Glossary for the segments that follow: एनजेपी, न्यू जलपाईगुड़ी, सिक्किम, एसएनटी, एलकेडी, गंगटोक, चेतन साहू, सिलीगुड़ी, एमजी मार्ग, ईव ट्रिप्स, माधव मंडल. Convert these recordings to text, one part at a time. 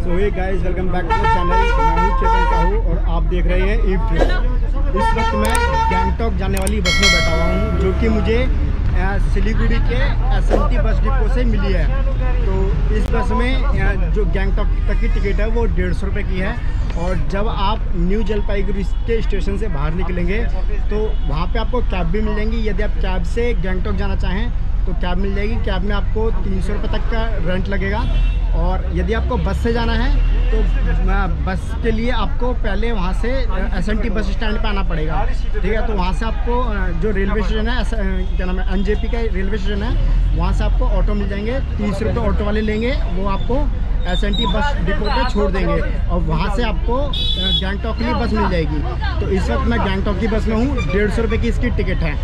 So hey guys, welcome back to my channel. मैं हूं चेतन साहू और आप देख रहे हैं ईव ट्रिप्स। इस वक्त मैं गंगटोक जाने वाली बस में बैठा हुआ हूं, जो कि मुझे सिलीगुड़ी के एसएनटी बस डिपो से मिली है। तो इस बस में जो गंगटोक तक की टिकट है वो 150 रुपये की है, और जब आप न्यू जलपाईगुड़ी के स्टेशन से बाहर निकलेंगे तो वहाँ पे आपको कैब भी मिल जाएंगी। यदि आप कैब से गंगटोक जाना चाहें तो कैब मिल जाएगी। कैब में आपको 300 रुपये तक का रेंट लगेगा, और यदि आपको बस से जाना है तो बस के लिए आपको पहले वहाँ से एसएनटी बस स्टैंड पे आना पड़ेगा, ठीक है। तो वहाँ से आपको जो रेलवे स्टेशन है, क्या नाम है, एनजेपी का रेलवे स्टेशन है, वहाँ से आपको ऑटो मिल जाएंगे। 30 रुपये ऑटो वाले लेंगे, वो आपको एसएनटी बस डिपो पे छोड़ देंगे, और वहाँ से आपको गंगटोक की बस मिल जाएगी। तो इस वक्त मैं गंगटोक की बस में हूँ। 150 रुपये की इसकी टिकट है।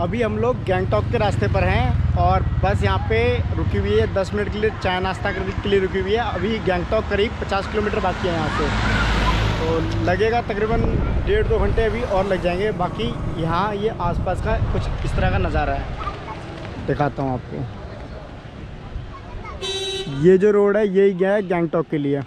अभी हम लोग गंगटोक के रास्ते पर हैं, और बस यहाँ पे रुकी हुई है 10 मिनट के लिए, चाय नाश्ता करने के लिए रुकी हुई है। अभी गंगटोक करीब 50 किलोमीटर बाकी है यहाँ से, तो लगेगा तकरीबन 1.5-2 घंटे अभी और लग जाएंगे। बाकी यहाँ ये आसपास का कुछ इस तरह का नज़ारा है, दिखाता हूँ आपको। ये जो रोड है यही गया है गंगटोक के लिए।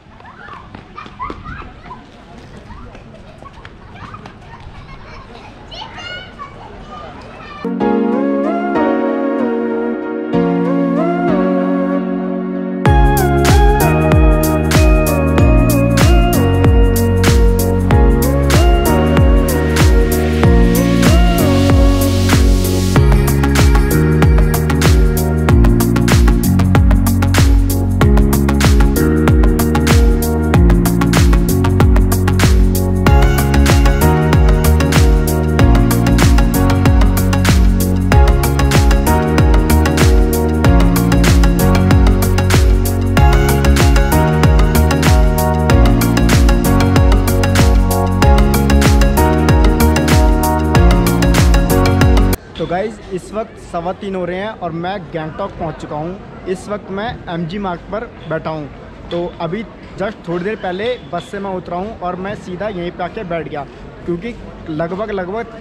तो गाइज़, इस वक्त 3:15 हो रहे हैं और मैं गंगटोक पहुंच चुका हूं। इस वक्त मैं एमजी मार्ग पर बैठा हूं। तो अभी जस्ट थोड़ी देर पहले बस से मैं उतरा हूं और मैं सीधा यहीं पे आके बैठ गया, क्योंकि लगभग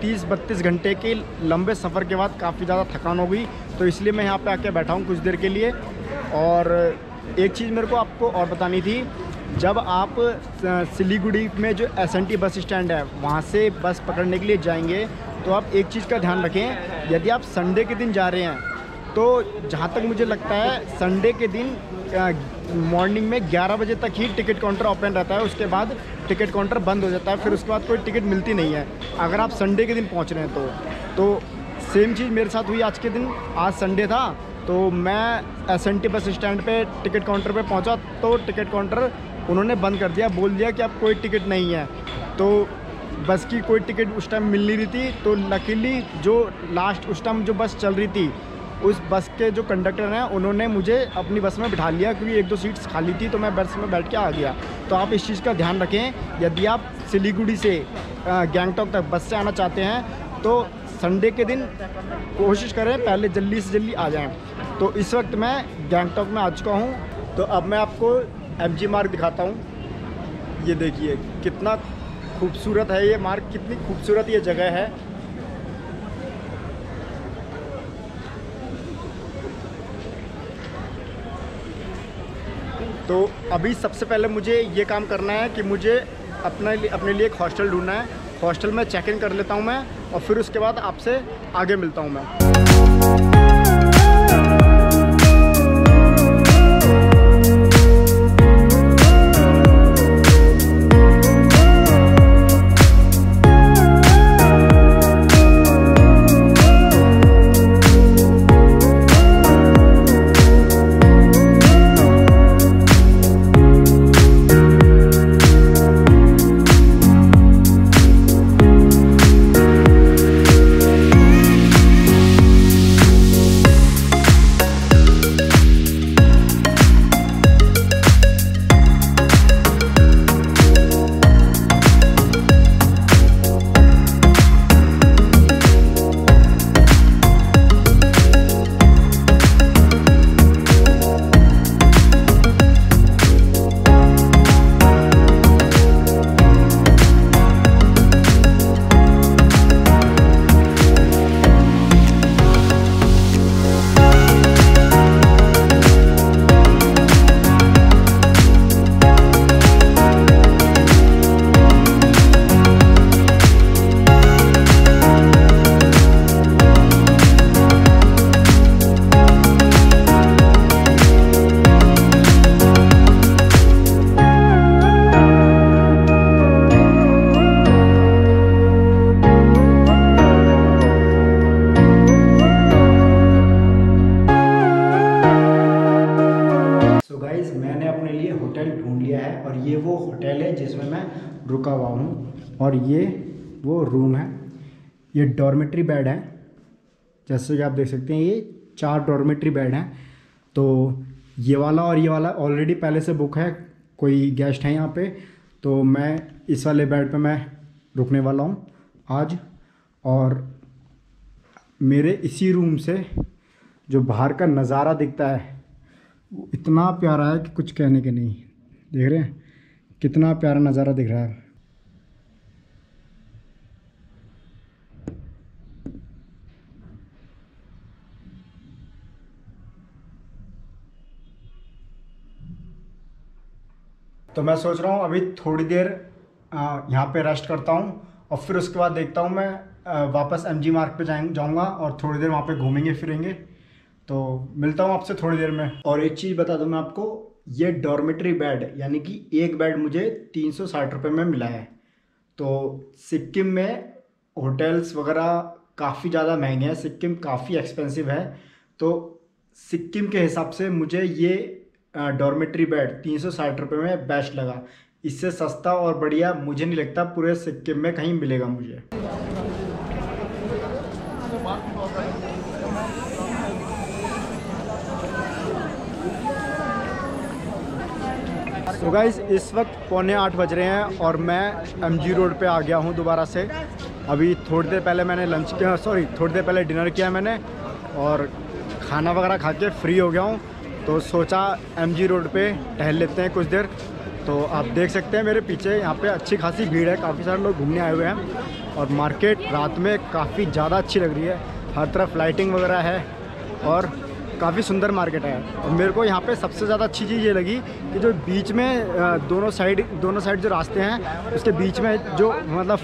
30-32 घंटे के लंबे सफ़र के बाद काफ़ी ज़्यादा थकान हो गई, तो इसलिए मैं यहाँ पे आके बैठा हूँ कुछ देर के लिए। और एक चीज़ मेरे को आपको और बतानी थी, जब आप सिलीगुड़ी में जो एसएनटी बस स्टैंड है वहाँ से बस पकड़ने के लिए जाएंगे तो आप एक चीज़ का ध्यान रखें। यदि आप संडे के दिन जा रहे हैं तो जहाँ तक मुझे लगता है संडे के दिन मॉर्निंग में 11 बजे तक ही टिकट काउंटर ओपन रहता है, उसके बाद टिकट काउंटर बंद हो जाता है, फिर उसके बाद कोई टिकट मिलती नहीं है, अगर आप संडे के दिन पहुँच रहे हैं तो सेम चीज़ मेरे साथ हुई आज के दिन। आज संडे था तो मैं एसएनटी बस स्टैंड पे टिकट काउंटर पे पहुंचा, तो टिकट काउंटर उन्होंने बंद कर दिया, बोल दिया कि अब कोई टिकट नहीं है। तो बस की कोई टिकट उस टाइम मिल नहीं रही थी, तो लकीली जो लास्ट उस टाइम जो बस चल रही थी उस बस के जो कंडक्टर हैं उन्होंने मुझे अपनी बस में बिठा लिया, क्योंकि 1-2 सीट्स खाली थी, तो मैं बस में बैठ के आ गया। तो आप इस चीज़ का ध्यान रखें, यदि आप सिलीगुड़ी से गंगटोक तक बस से आना चाहते हैं तो संडे के दिन कोशिश करें पहले जल्दी से जल्दी आ जाएं। तो इस वक्त मैं गंगटोक में आ चुका हूं, तो अब मैं आपको एमजी मार्ग दिखाता हूं। ये देखिए कितना खूबसूरत है ये मार्ग, कितनी खूबसूरत ये जगह है। तो अभी सबसे पहले मुझे ये काम करना है कि मुझे अपने लिए एक हॉस्टल ढूंढना है। हॉस्टल में चेक इन कर लेता हूँ मैं, और फिर उसके बाद आपसे आगे मिलता हूँ मैं। रुका हुआ हूँ। और ये वो रूम है, ये डॉर्मेट्री बेड है, जैसे कि आप देख सकते हैं ये 4 डॉर्मेट्री बेड हैं। तो ये वाला और ये वाला ऑलरेडी पहले से बुक है, कोई गेस्ट है यहाँ पे, तो मैं इस वाले बेड पे मैं रुकने वाला हूँ आज। और मेरे इसी रूम से जो बाहर का नज़ारा दिखता है वो इतना प्यारा है कि कुछ कहने के नहीं। देख रहे हैं कितना प्यारा नज़ारा दिख रहा है। तो मैं सोच रहा हूँ अभी थोड़ी देर यहाँ पे रेस्ट करता हूँ और फिर उसके बाद देखता हूँ मैं वापस एमजी मार्ग पे जाऊँगा और थोड़ी देर वहाँ पे घूमेंगे फिरेंगे। तो मिलता हूँ आपसे थोड़ी देर में। और एक चीज़ बता दूँ मैं आपको, ये डॉर्मेटरी बेड यानी कि एक बेड मुझे 360 रुपये में मिला है। तो सिक्किम में होटल्स वगैरह काफ़ी ज़्यादा महंगे हैं, सिक्किम काफ़ी एक्सपेंसिव है। तो सिक्किम के हिसाब से मुझे ये डॉर्मेटरी बेड 360 रुपये में बेस्ट लगा। इससे सस्ता और बढ़िया मुझे नहीं लगता पूरे सिक्किम में कहीं मिलेगा मुझे। तो गाइस इस वक्त 7:45 बज रहे हैं और मैं एमजी रोड पे आ गया हूँ दोबारा से। अभी थोड़ी देर पहले मैंने लंच किया, सॉरी थोड़ी देर पहले डिनर किया मैंने और खाना वगैरह खा के फ्री हो गया हूँ। तो सोचा एमजी रोड पे टहल लेते हैं कुछ देर। तो आप देख सकते हैं मेरे पीछे यहाँ पे अच्छी खासी भीड़ है, काफ़ी सारे लोग घूमने आए हुए हैं। और मार्केट रात में काफ़ी ज़्यादा अच्छी लग रही है, हर तरफ लाइटिंग वगैरह है और काफ़ी सुंदर मार्केट है। और मेरे को यहाँ पे सबसे ज़्यादा अच्छी चीज़ ये लगी कि जो बीच में दोनों साइड जो रास्ते हैं उसके बीच में जो मतलब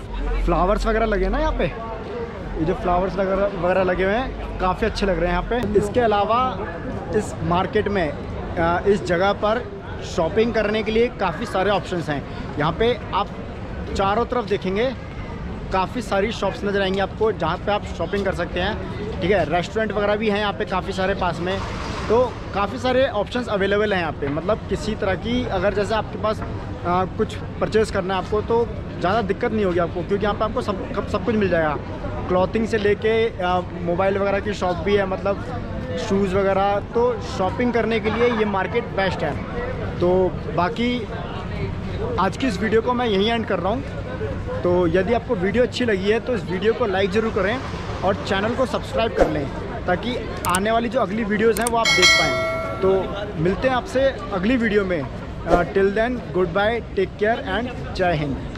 फ्लावर्स वगैरह लगे ना, यहाँ पे ये जो फ्लावर्स वगैरह लगे हुए हैं काफ़ी अच्छे लग रहे हैं यहाँ पे। इसके अलावा इस मार्केट में इस जगह पर शॉपिंग करने के लिए काफ़ी सारे ऑप्शंस हैं। यहाँ पे आप चारों तरफ देखेंगे काफ़ी सारी शॉप्स नज़र आएंगी आपको जहाँ पे आप शॉपिंग कर सकते हैं, ठीक है। रेस्टोरेंट वगैरह भी हैं यहाँ पे काफ़ी सारे पास में, तो काफ़ी सारे ऑप्शंस अवेलेबल हैं यहाँ पे। मतलब किसी तरह की अगर जैसे आपके पास कुछ परचेज़ करना है आपको तो ज़्यादा दिक्कत नहीं होगी आपको, क्योंकि यहाँ पे आपको सब कुछ मिल जाएगा। क्लॉथिंग से लेके मोबाइल वगैरह की शॉप भी है, मतलब शूज़ वगैरह। तो शॉपिंग करने के लिए ये मार्केट बेस्ट है। तो बाकी आज की इस वीडियो को मैं यहीं एंड कर रहा हूँ। तो यदि आपको वीडियो अच्छी लगी है तो इस वीडियो को लाइक ज़रूर करें और चैनल को सब्सक्राइब कर लें ताकि आने वाली जो अगली वीडियोस हैं वो आप देख पाएँ। तो मिलते हैं आपसे अगली वीडियो में। Till then good bye, take care and Jai Hind.